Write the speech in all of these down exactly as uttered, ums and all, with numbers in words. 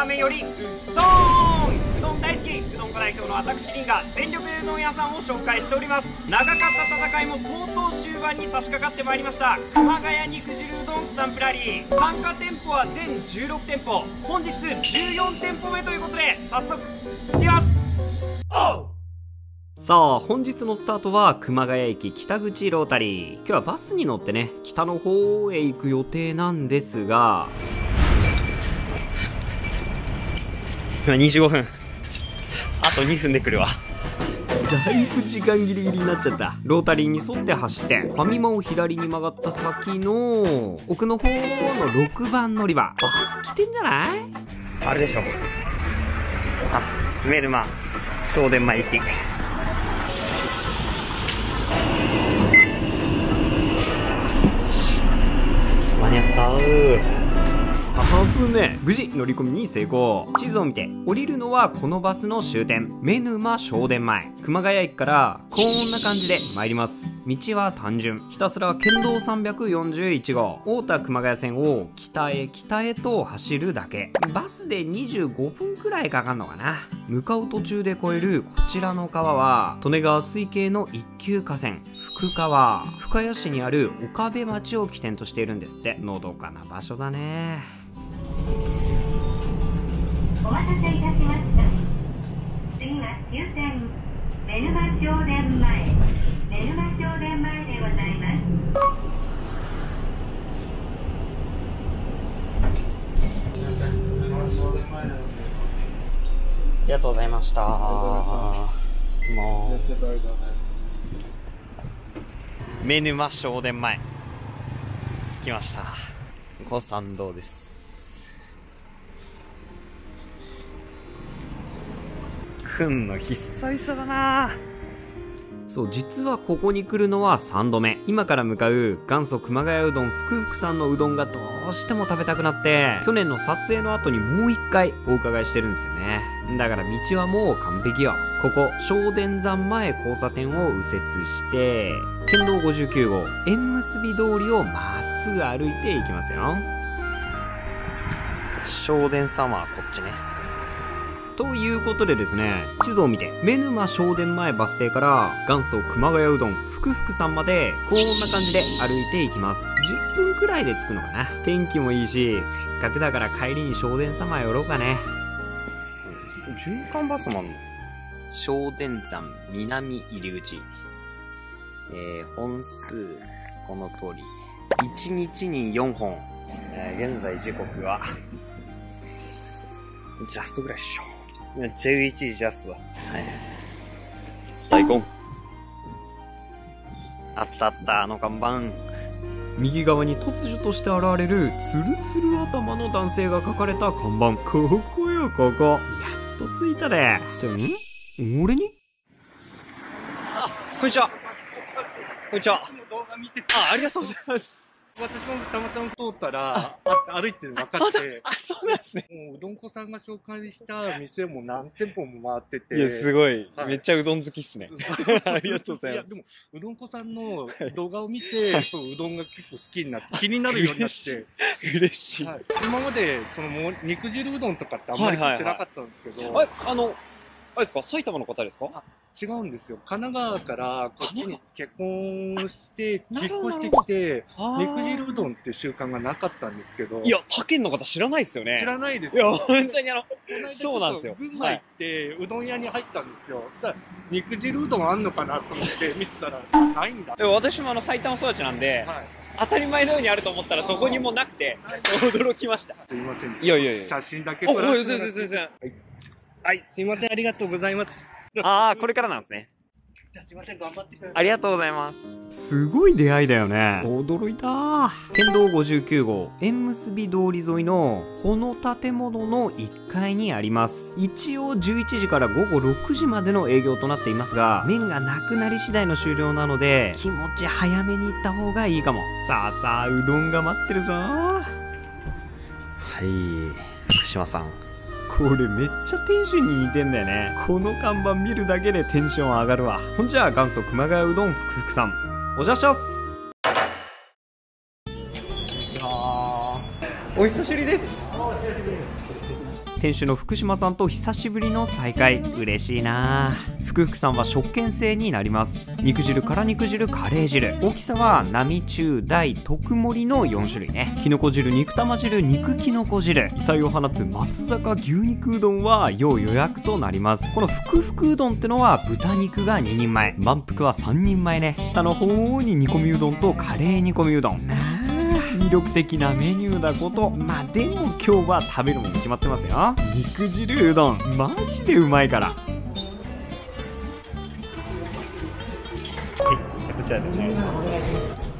ラーメンよりうどん、うどん大好きうどん代表の私りんが全力でうどん屋さんを紹介しております。長かった戦いもとうとう終盤に差し掛かってまいりました。熊谷肉汁うどんスタンプラリー、参加店舗は全じゅうろくてんぽ、本日じゅうよんてんぽめということで早速行ってきます。さあ、本日のスタートは熊谷駅北口ロータリー。今日はバスに乗ってね、北の方へ行く予定なんですが、今にじゅうごふん、あとにふんで来るわ。だいぶ時間ギリギリになっちゃった。ロータリーに沿って走ってファミマを左に曲がった先の奥の方のろくばん乗り場、バス来てんじゃない？あれでしょ、あ、メルマ送電前行き。間に合った。あぶね。無事乗り込みに成功。地図を見て、降りるのはこのバスの終点妻沼商店前。熊谷駅からこんな感じで参ります。道は単純、ひたすら県道さんびゃくよんじゅういちごう太田熊谷線を北へ北へと走るだけ。バスでにじゅうごふんくらいかかんのかな。向かう途中で越えるこちらの川は利根川水系の一級河川、福川。深谷市にある岡部町を起点としているんですって。のどかな場所だね。お待たせいたしました。次は終点妻沼商店前、妻沼商店前でございます。ありがとうございました。もう妻沼商店前着きました。ご参道です。くんの必殺さだな。そう、実はここに来るのはさんどめ。今から向かう元祖熊谷うどん福福さんのうどんがどうしても食べたくなって、去年の撮影の後にもういっかいお伺いしてるんですよね。だから道はもう完璧よ。ここ昇殿山前交差点を右折して県道ごじゅうきゅうごう縁結び通りをまっすぐ歩いていきますよ。昇殿山はこっちね。ということでですね、地図を見て妻沼商店前バス停から元祖熊谷うどん福福さんまでこんな感じで歩いていきます。じゅっぷんくらいで着くのかな。天気もいいし、せっかくだから帰りに商店様寄ろうかね。循環バスもあんの？商店山南入口、えー、本数この通りいちにちによんほん、えー、現在時刻はジャストぐらいっしょ。じゅういちじジャストだ。はい。大根。あったあった、あの看板。右側に突如として現れる、ツルツル頭の男性が書かれた看板。ここよ、ここ。やっと着いたで。じゃ、ん？俺に？あ、こんにちは。こんにちは。あ、ありがとうございます。私もたまたま通ったら、歩いてるの分かって。あ、そうなんですね。もううどんこさんが紹介した店も何店舗も回ってて。いや、すごい。はい、めっちゃうどん好きっすね。ありがとうございます。いや、でも、うどんこさんの動画を見て、はい、そう、うどんが結構好きになって、気になるようになって。嬉しい。はい、今まで、そのもう、肉汁うどんとかってあんまり食ってなかったんですけど。はい、あの、あれですか、埼玉の方ですか？あ、違うんですよ。神奈川からこっちに結婚して、引っ越してきて、肉汁うどんって習慣がなかったんですけど。いや、他県の方知らないですよね。知らないですよ。いや、本当にあの、そうなんですよ。群馬行って、うどん屋に入ったんですよ。そしたら、肉汁うどんあんのかなと思って見てたら、ないんだ。私もあの、埼玉育ちなんで、当たり前のようにあると思ったら、どこにもなくて、驚きました。すいません。いやいやいや。写真だけ撮らせて。お、全然全然。はい、すいません、ありがとうございます。ああ、これからなんですね。じゃあすいません、頑張ってください。ありがとうございます。すごい出会いだよね。驚いたー。県道ごじゅうきゅうごう、縁結び通り沿いの、この建物のいっかいにあります。一応じゅういちじからごごろくじまでの営業となっていますが、麺がなくなり次第の終了なので、気持ち早めに行った方がいいかも。さあさあ、うどんが待ってるぞー。はい、福島さん。これめっちゃ店主に似てんだよね。この看板見るだけでテンション上がるわ。ほんじゃあ元祖熊谷うどん福福さん、お邪魔します。あー、お久しぶりです。店主の福島さんと久しぶりの再会、嬉しいな。福福さんは食券制になります。肉汁、から肉汁、カレー汁、大きさは並中大特盛のよん種類ね。きのこ汁、肉玉汁、肉きのこ汁、異彩を放つ松坂牛肉うどんは要予約となります。この福福うどんってのは豚肉がににんまえ、満腹はさんにんまえね。下の方に煮込みうどんとカレー煮込みうどん、魅力的なメニューだこと。まあでも今日は食べるもの決まってますよ。肉汁うどんマジでうまいから。はい、じゃあこちらでお願いします。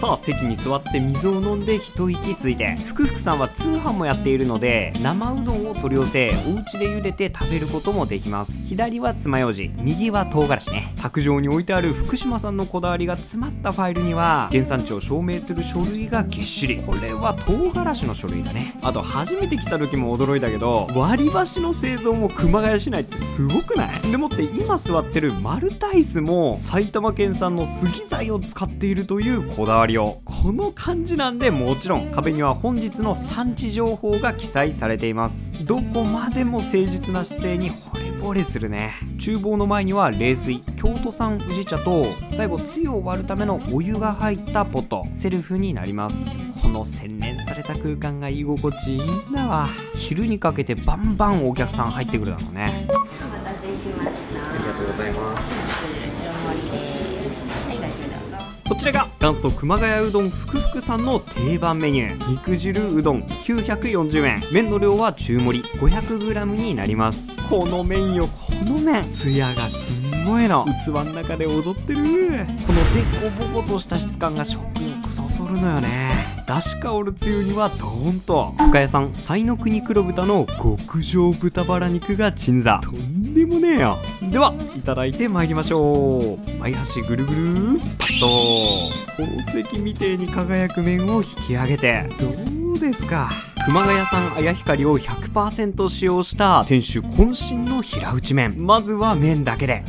さあ席に座って水を飲んで一息ついて、福福さんは通販もやっているので生うどんを取り寄せ、お家で茹でて食べることもできます。左は爪楊枝、右は唐辛子ね。卓上に置いてある福島さんのこだわりが詰まったファイルには原産地を証明する書類がぎっしり。これは唐辛子の書類だね。あと初めて来た時も驚いたけど、割り箸の製造も熊谷市内ってすごくない？でもって今座ってる丸タイスも埼玉県産の杉材を使っているというこだわり。この感じなんで、もちろん壁には本日の産地情報が記載されています。どこまでも誠実な姿勢に惚れ惚れするね。厨房の前には冷水、京都産宇治茶と最後つゆを割るためのお湯が入ったポット、セルフになります。この洗練された空間が居心地いいんだわ。昼にかけてバンバンお客さん入ってくるだろうね。お待たせしました。ありがとうございます。こちらです。こちらが元祖熊谷うどん福福さんの定番メニュー、肉汁うどんきゅうひゃくよんじゅうえん。麺の量は中盛り ごひゃくグラム になります。この麺よ、この麺、ツヤがすごいの。器の中で踊ってる。このデコボコとした質感が食欲そそるのよね。出汁香るつゆにはドーンと深谷産彩の国黒豚の極上豚バラ肉が鎮座。とんでもねえよ。ではいただいてまいりましょう。前端ぐるぐるーっと宝石みてえに輝く麺を引き上げて、どうですか。熊谷産綾光を ひゃくパーセント 使用した店主渾身の平打ち麺。まずは麺だけで。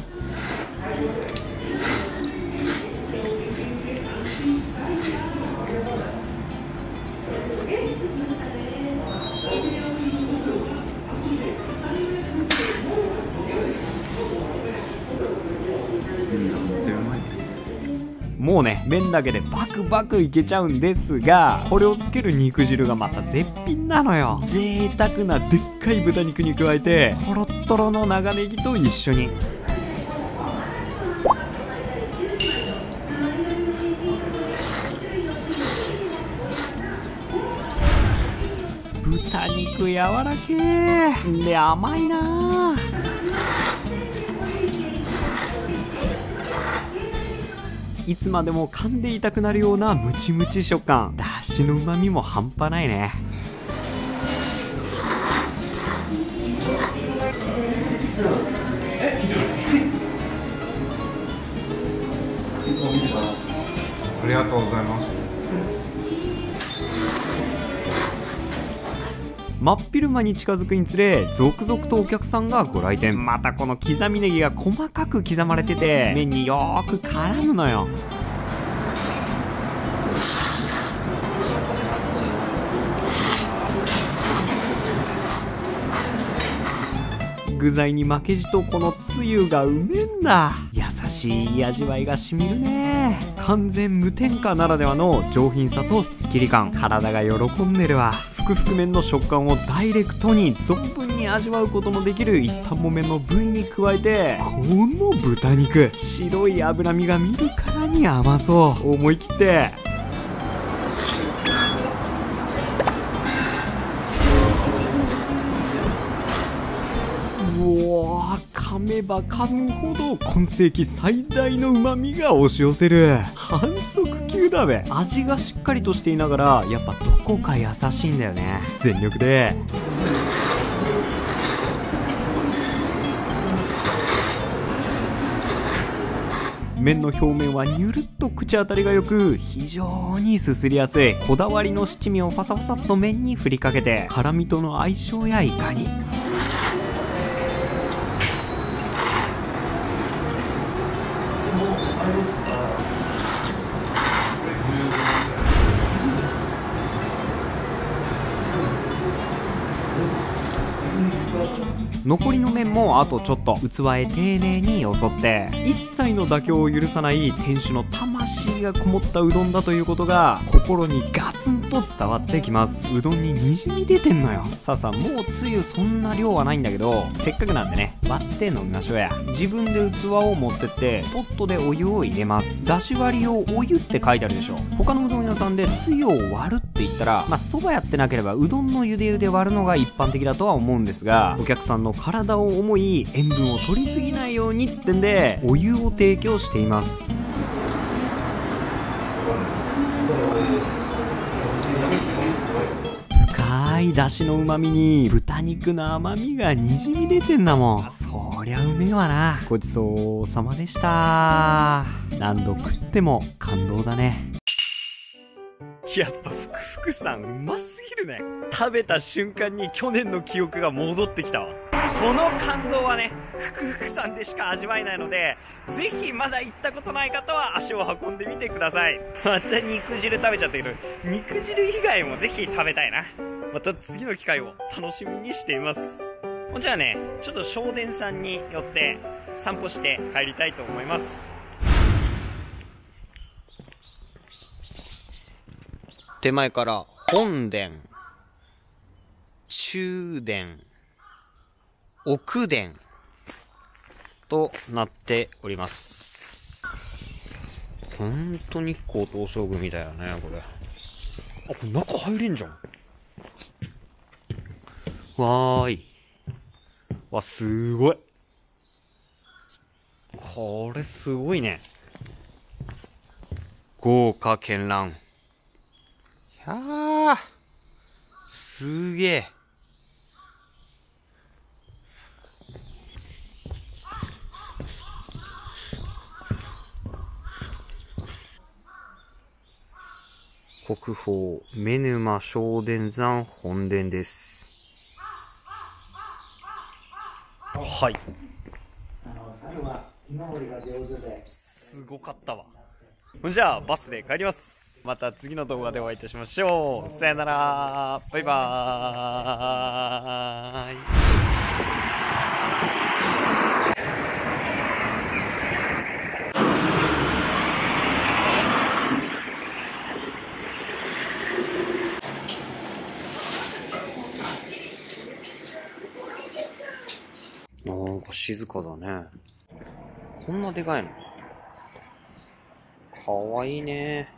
もうね、麺だけでバクバクいけちゃうんですが、これをつける肉汁がまた絶品なのよ。贅沢なでっかい豚肉に加えて、トロトロの長ネギと一緒に。豚肉やわらけーで甘いなー。いつまでも噛んでいたくなるようなムチムチ食感、だしのうまみも半端ないね。ありがとうございます。真っ昼間に近づくにつれ、続々とお客さんがご来店。またこの刻みネギが細かく刻まれてて、麺によーく絡むのよ。具材に負けじとこのつゆがうめんだ。優しい味わいがしみるね。完全無添加ならではの上品さとすっきり感、体が喜んでるわ。ふくふく麺の食感をダイレクトに存分に味わうことのできる一反もめの部位に加えて、この豚肉、白い脂身が見るからに甘そう。思い切ってうわー、噛めば噛むほど今世紀最大の旨味が押し寄せる。反則級だべ。味がしっかりとしていながら、やっぱどこか優しいんだよね。全力で麺の表面はニュルッと口当たりがよく、非常にすすりやすい。こだわりの七味をファサファサっと麺に振りかけて、辛みとの相性やいかに。残りの面もあとちょっと、器へ丁寧によそって一切の妥協を許さない店主の魂がこもったうどんだということが心にガツンと伝わってきます。うどんににじみ出てんのよ。さあさあ、もうつゆそんな量はないんだけど、せっかくなんでね、割って飲みましょうや。自分で器を持ってってポットでお湯を入れます。だし割りをお湯って書いてあるでしょ。他のうどん屋さんでつゆを割るって言ったら、まあそばやってなければうどんのゆでゆで割るのが一般的だとは思うんですが、お客さんの体を思い塩分を取りすぎないようにってんでお湯を提供しています。深いだしのうまみに豚肉の甘みがにじみ出てんだもん。そりゃうめえわな。ごちそうさまでした。何度食っても感動だね。やっぱふくふくさんうますぎるね。食べた瞬間に去年の記憶が戻ってきたわ。この感動はね、ふくふくさんでしか味わえないので、ぜひまだ行ったことない方は足を運んでみてください。また肉汁食べちゃったけど、肉汁以外もぜひ食べたいな。また次の機会を楽しみにしています。じゃあね、ちょっと正殿さんに寄って散歩して帰りたいと思います。手前から本殿、中殿、奥殿となっております。ほんと日光東照宮みたいだね、これ。あ、これ中入れんじゃん。わーい。わ、すごい。これすごいね。豪華絢爛。ああ、すげえ。国宝妻沼正殿山本殿です。はい、すごかったわ。じゃあバスで帰ります。また次の動画でお会いいたしましょう。さよなら。バイバーイ。なんか静かだね。こんなでかいの。かわいいね。